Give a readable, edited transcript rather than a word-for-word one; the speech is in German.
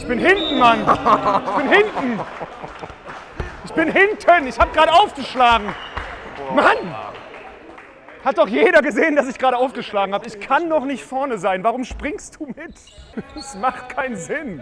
Ich bin hinten, Mann. Ich bin hinten. Ich bin hinten. Ich habe gerade aufgeschlagen. Mann. Hat doch jeder gesehen, dass ich gerade aufgeschlagen habe. Ich kann doch nicht vorne sein. Warum springst du mit? Das macht keinen Sinn.